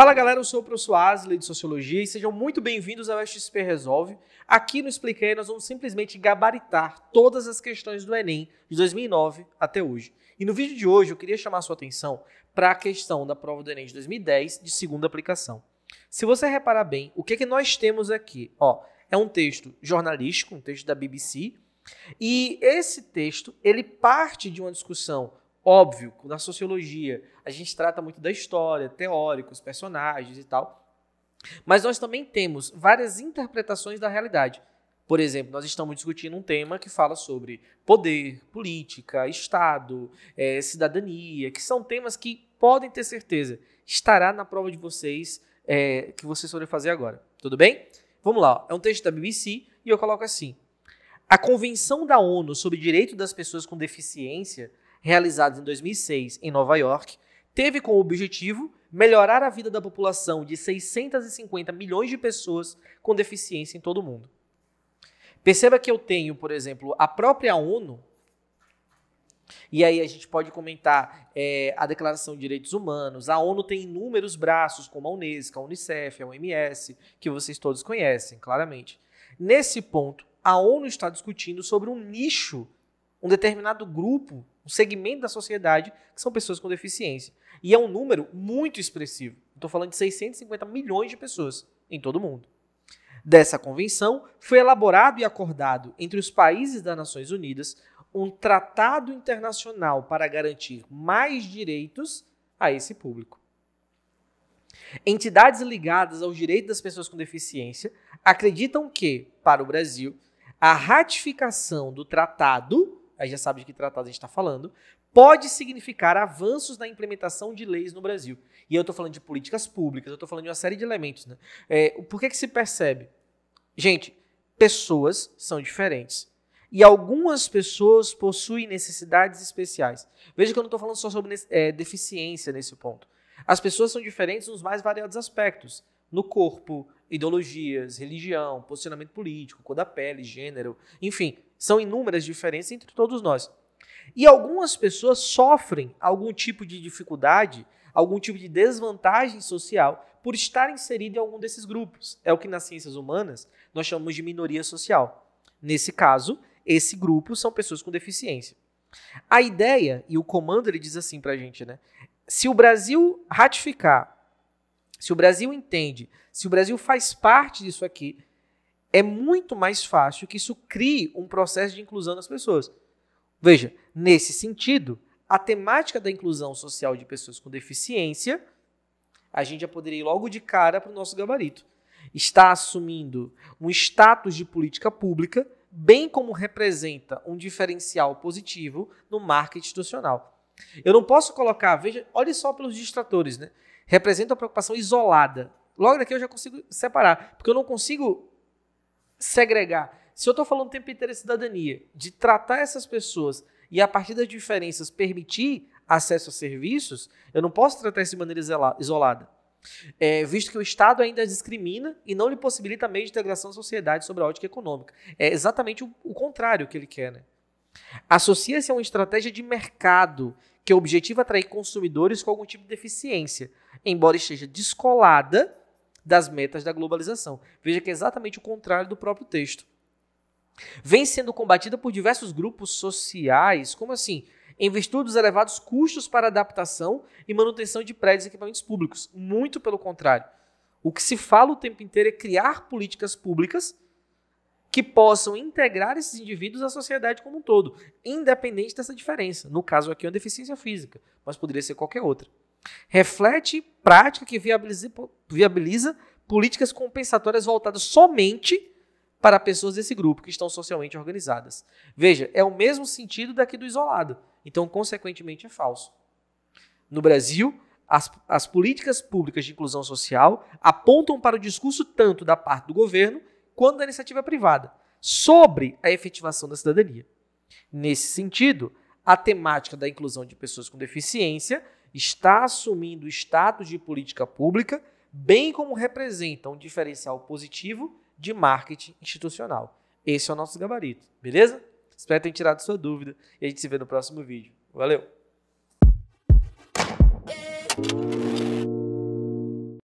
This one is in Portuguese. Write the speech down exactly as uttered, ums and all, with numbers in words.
Fala galera, eu sou o professor Ashley de Sociologia e sejam muito bem-vindos ao Explicaê Resolve. Aqui no Explicaê nós vamos simplesmente gabaritar todas as questões do Enem de dois mil e nove até hoje. E no vídeo de hoje eu queria chamar a sua atenção para a questão da prova do Enem de dois mil e dez de segunda aplicação. Se você reparar bem, o que é que nós temos aqui? Ó, é um texto jornalístico, um texto da B B C, e esse texto ele parte de uma discussão. Óbvio, na sociologia, a gente trata muito da história, teóricos, personagens e tal. Mas nós também temos várias interpretações da realidade. Por exemplo, nós estamos discutindo um tema que fala sobre poder, política, Estado, é, cidadania, que são temas que podem ter certeza estará na prova de vocês, é, que vocês forem fazer agora. Tudo bem? Vamos lá. É um texto da B B C e eu coloco assim. A Convenção da ONU sobre o Direito das Pessoas com Deficiência, realizados em dois mil e seis em Nova York, teve como objetivo melhorar a vida da população de seiscentos e cinquenta milhões de pessoas com deficiência em todo o mundo. Perceba que eu tenho, por exemplo, a própria ONU, e aí a gente pode comentar é, a Declaração de Direitos Humanos. A ONU tem inúmeros braços, como a UNESCO, a UNICEF, a O M S, que vocês todos conhecem, claramente. Nesse ponto, a ONU está discutindo sobre um nicho, um determinado grupo, um segmento da sociedade, que são pessoas com deficiência. E é um número muito expressivo. Estou falando de seiscentos e cinquenta milhões de pessoas em todo o mundo. Dessa convenção, foi elaborado e acordado entre os países das Nações Unidas um tratado internacional para garantir mais direitos a esse público. Entidades ligadas aos direitos das pessoas com deficiência acreditam que, para o Brasil, a ratificação do tratado, aí já sabe de que tratado a gente está falando, pode significar avanços na implementação de leis no Brasil. E eu estou falando de políticas públicas, eu estou falando de uma série de elementos, né? É, por que que se percebe? Gente, pessoas são diferentes. E algumas pessoas possuem necessidades especiais. Veja que eu não estou falando só sobre é, deficiência nesse ponto. As pessoas são diferentes nos mais variados aspectos. No corpo, ideologias, religião, posicionamento político, cor da pele, gênero, enfim, são inúmeras diferenças entre todos nós. E algumas pessoas sofrem algum tipo de dificuldade, algum tipo de desvantagem social por estar inserido em algum desses grupos. É o que nas ciências humanas nós chamamos de minoria social. Nesse caso, esse grupo são pessoas com deficiência. A ideia, e o comando ele diz assim pra gente, né? Se o Brasil ratificar, se o Brasil entende, se o Brasil faz parte disso aqui, é muito mais fácil que isso crie um processo de inclusão das pessoas. Veja, nesse sentido, a temática da inclusão social de pessoas com deficiência, a gente já poderia ir logo de cara para o nosso gabarito. Está assumindo um status de política pública, bem como representa um diferencial positivo no marco institucional. Eu não posso colocar, veja, olha só pelos distratores, né? Representa uma preocupação isolada. Logo daqui eu já consigo separar, porque eu não consigo segregar. Se eu estou falando o tempo inteiro de cidadania, de tratar essas pessoas e a partir das diferenças permitir acesso a serviços, eu não posso tratar isso de maneira isolada, é, visto que o Estado ainda discrimina e não lhe possibilita meio de integração à sociedade sobre a ótica econômica. É exatamente o, o contrário que ele quer, né? Associa-se a uma estratégia de mercado que objetiva atrair consumidores com algum tipo de deficiência, embora esteja descolada das metas da globalização. Veja que é exatamente o contrário do próprio texto. Vem sendo combatida por diversos grupos sociais, como assim? Em virtude dos elevados custos para adaptação e manutenção de prédios e equipamentos públicos. Muito pelo contrário. O que se fala o tempo inteiro é criar políticas públicas que possam integrar esses indivíduos à sociedade como um todo, independente dessa diferença. No caso aqui é uma deficiência física, mas poderia ser qualquer outra. Reflete prática que viabiliza, viabiliza políticas compensatórias voltadas somente para pessoas desse grupo, que estão socialmente organizadas. Veja, é o mesmo sentido daqui do isolado, então, consequentemente, é falso. No Brasil, as, as políticas públicas de inclusão social apontam para o discurso tanto da parte do governo quanto da iniciativa privada, sobre a efetivação da cidadania. Nesse sentido, a temática da inclusão de pessoas com deficiência está assumindo o status de política pública, bem como representa um diferencial positivo de marketing institucional. Esse é o nosso gabarito, beleza? Espero ter tirado sua dúvida e a gente se vê no próximo vídeo. Valeu!